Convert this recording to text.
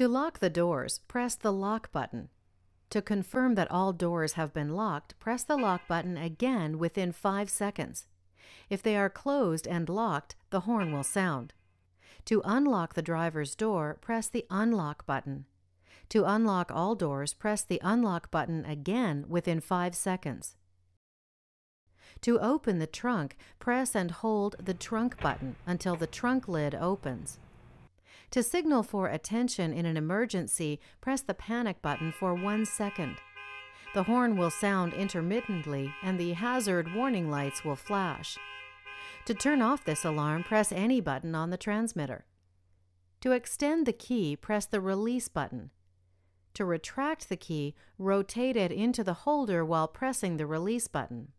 To lock the doors, press the lock button. To confirm that all doors have been locked, press the lock button again within 5 seconds. If they are closed and locked, the horn will sound. To unlock the driver's door, press the unlock button. To unlock all doors, press the unlock button again within 5 seconds. To open the trunk, press and hold the trunk button until the trunk lid opens. To signal for attention in an emergency, press the panic button for 1 second. The horn will sound intermittently and the hazard warning lights will flash. To turn off this alarm, press any button on the transmitter. To extend the key, press the release button. To retract the key, rotate it into the holder while pressing the release button.